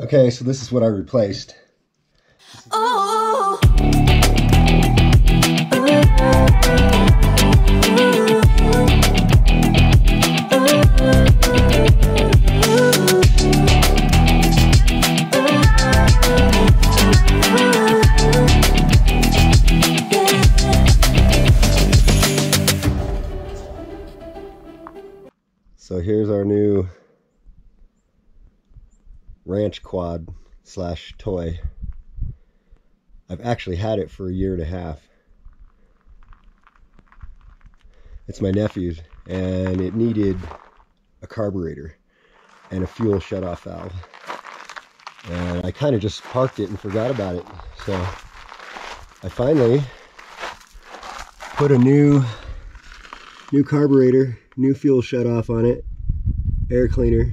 Okay, so this is what I replaced. Oh. So here's our new ranch quad slash toy. I've actually had it for 1.5 years. It's my nephew's, and it needed a carburetor and a fuel shutoff valve. And I kind of just parked it and forgot about it. So I finally put a new carburetor, new fuel shutoff on it, air cleaner,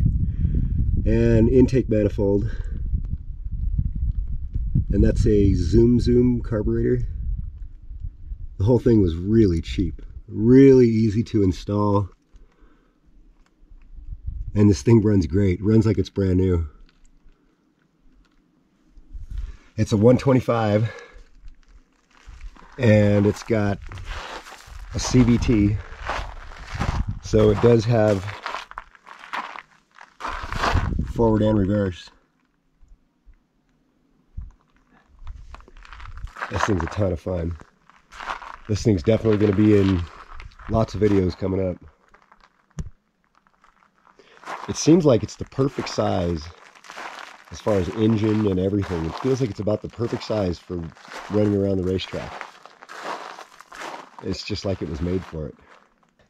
and intake manifold. And that's a Zoom Zoom carburetor. The whole thing was really cheap, really easy to install, and this thing runs great. It runs like it's brand new. It's a 125, and it's got a CVT, so it does have forward and reverse. This thing's a ton of fun. This thing's definitely going to be in lots of videos coming up. It seems like it's the perfect size as far as engine and everything. It feels like it's about the perfect size for running around the racetrack. It's just like it was made for it.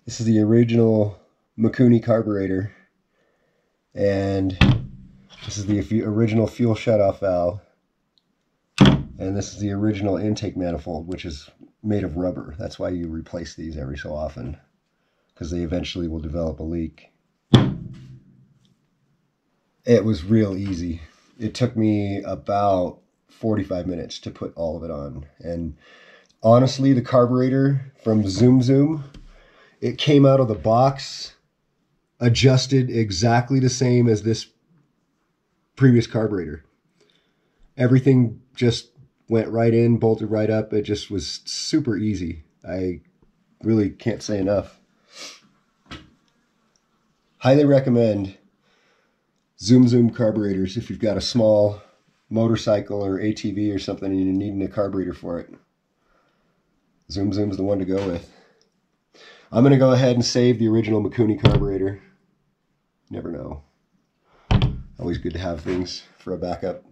This is the original Mikuni carburetor, and this is the original fuel shutoff valve, and this is the original intake manifold, which is made of rubber. That's why you replace these every so often, because they eventually will develop a leak. It was real easy. It took me about 45 minutes to put all of it on. And honestly, the carburetor from Zoom Zoom, it came out of the box adjusted exactly the same as this previous carburetor. Everything just went right in, bolted right up. It just was super easy. I really can't say enough. Highly recommend Zoom Zoom carburetors if you've got a small motorcycle or ATV or something and you're needing a carburetor for it. Zoom Zoom's the one to go with. I'm going to go ahead and save the original Mikuni carburetor. Never know. Always good to have things for a backup.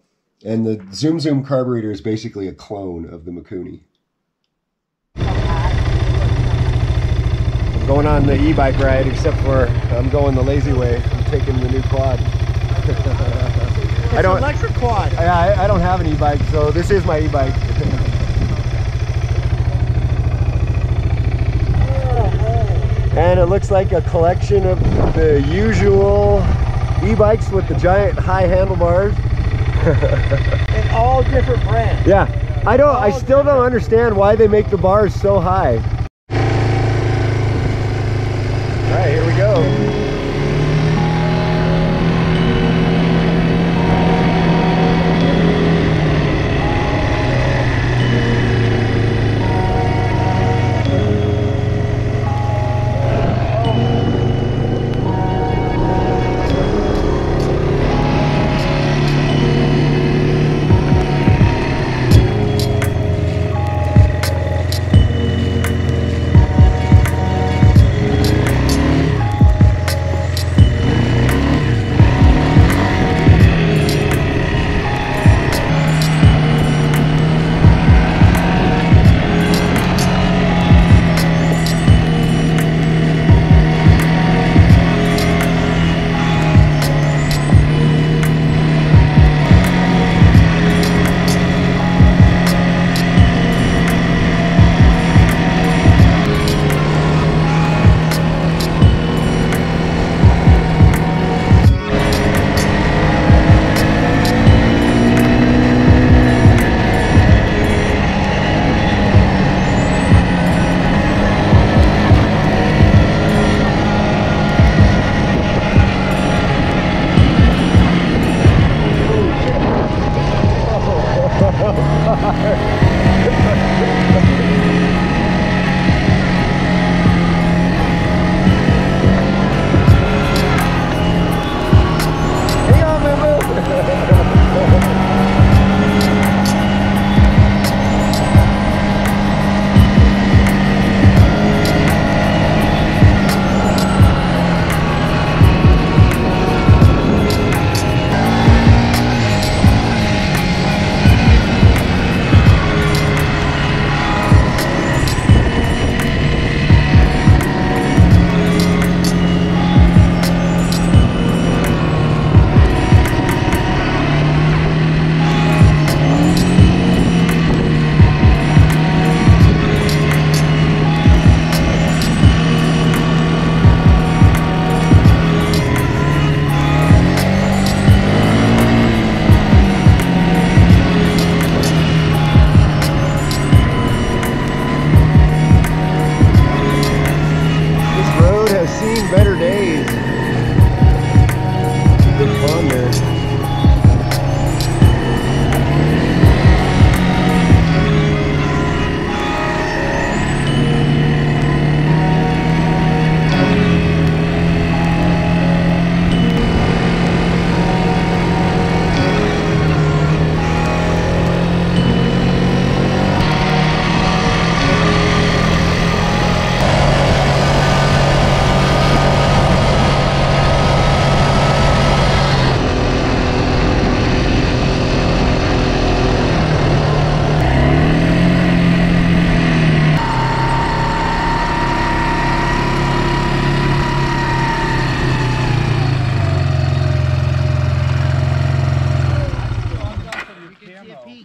And the Zoom Zoom carburetor is basically a clone of the Mikuni. I'm going on the e-bike ride, except for I'm going the lazy way. I'm taking the new quad. It's an electric quad. I don't have an e-bike, so this is my e-bike. And it looks like a collection of the usual e-bikes with the giant high handlebars. And all different brands. Yeah, I still don't understand why they make the bars so high. All right, here we go.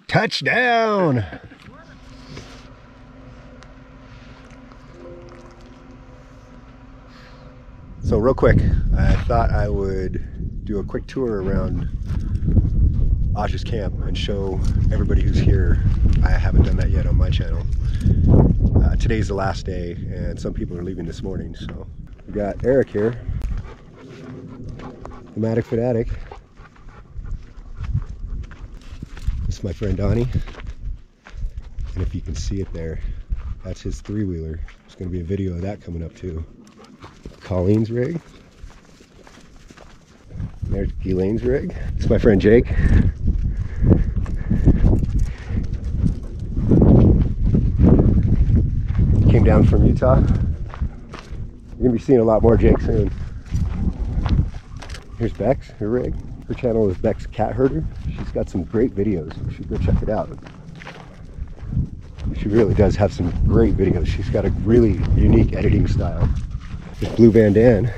Touchdown! So real quick, I thought I would do a quick tour around Osh's camp and show everybody who's here. I haven't done that yet on my channel. Today's the last day and some people are leaving this morning, so. We got Eric here, Nomadic Fanatic. This is my friend Donnie, and if you can see it there, that's his three-wheeler. There's going to be a video of that coming up too. Colleen's rig. And there's Elaine's rig. This is my friend Jake. Came down from Utah. You're going to be seeing a lot more Jake soon. Here's Beck's, her rig. Her channel is Beck's Cat Herder. She's got some great videos. You should go check it out. She really does have some great videos. She's got a really unique editing style. There's Blue Van Dan.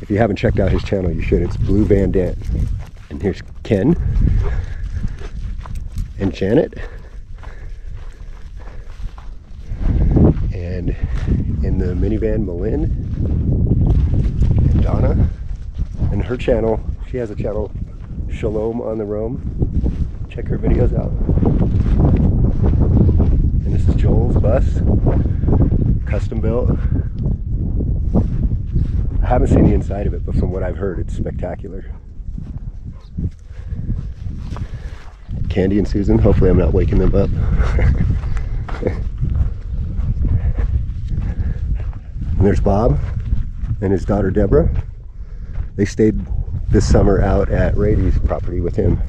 If you haven't checked out his channel, you should. It's Blue Van Dan. And here's Ken. And Janet. And in the minivan, Malin. Donna, and her channel, she has a channel, Shalom on the Rome. Check her videos out. And this is Joel's bus, custom built. I haven't seen the inside of it, but from what I've heard, it's spectacular. Candy and Susan, hopefully I'm not waking them up. And there's Bob and his daughter Deborah. They stayed this summer out at Rady's property with him.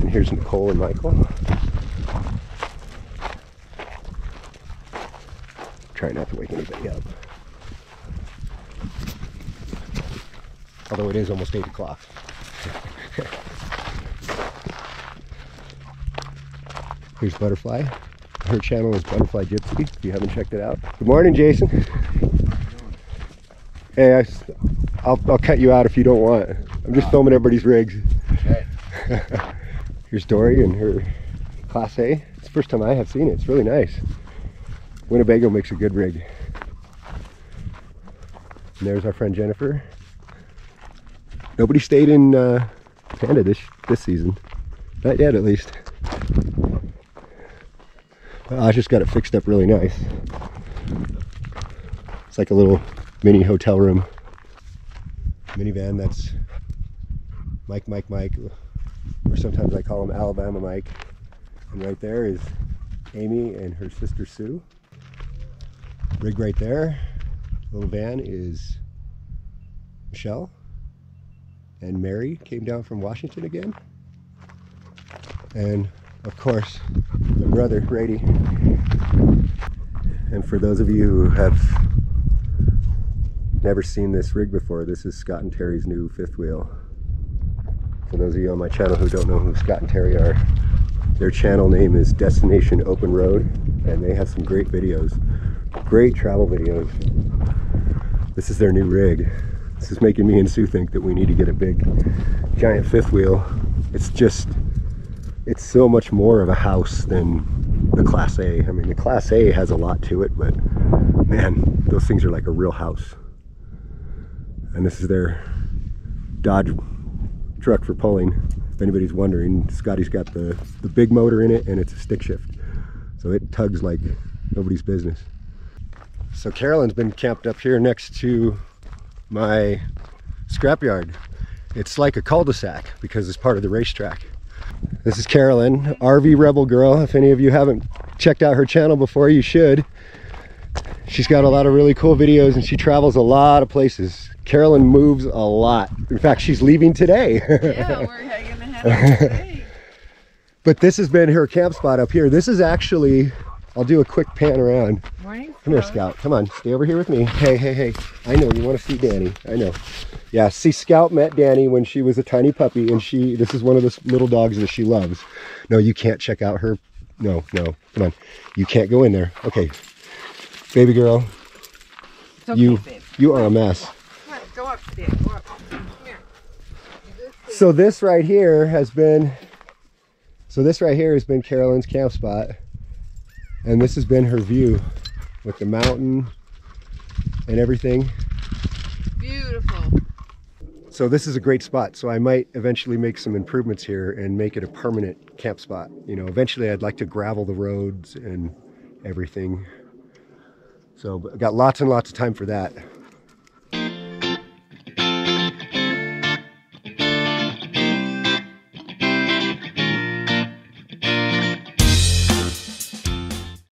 And here's Nicole and Michael. Try not to wake anybody up. Although it is almost 8 o'clock. Here's Butterfly. Her channel is Butterfly Gypsy, if you haven't checked it out. Good morning, Jason. Hey, I'll cut you out if you don't want. I'm just filming everybody's rigs. Okay. Here's Dory and her Class A. It's the first time I have seen it. It's really nice. Winnebago makes a good rig. And there's our friend Jennifer. Nobody stayed in Panda this season. Not yet, at least. I just got it fixed up really nice. It's like a little mini hotel room. Minivan, that's Mike, or sometimes I call him Alabama Mike. And right there is Amy and her sister Sue. Rig right there. Little van is Michelle. And Mary came down from Washington again. And of course, my brother, Brady. And for those of you who have never seen this rig before, this is Scott and Terry's new fifth wheel. For those of you on my channel who don't know who Scott and Terry are, their channel name is Destination Open Road, and they have some great videos, great travel videos. This is their new rig. This is making me and Sue think that we need to get a big, giant fifth wheel. It's so much more of a house than the Class A. I mean, the Class A has a lot to it, but man, those things are like a real house. And this is their Dodge truck for pulling. If anybody's wondering, Scotty's got the big motor in it, and it's a stick shift. So it tugs like nobody's business. So Carolyn's been camped up here next to my scrapyard. It's like a cul-de-sac because it's part of the racetrack. This is Carolyn, RV Rebel Girl. If any of you haven't checked out her channel before, you should. She's got a lot of really cool videos and she travels a lot of places. Carolyn moves a lot. In fact, she's leaving today. Yeah, we're hanging the head today. But this has been her camp spot up here. This is actually, I'll do a quick pan around. Morning, Scout. Come here, Scout. Come on, stay over here with me. Hey. I know you want to see Danny. I know. Yeah, see, Scout met Danny when she was a tiny puppy, and this is one of the little dogs that she loves. No, you can't check out her. No, come on. You can't go in there. Okay. Baby girl. It's okay, babe. You are a mess. Go up, Dave. Go up. Come here. So this right here has been, Carolyn's camp spot, and this has been her view with the mountain and everything. Beautiful. So this is a great spot. So I might eventually make some improvements here and make it a permanent camp spot. You know, eventually I'd like to gravel the roads and everything. So I've got lots and lots of time for that.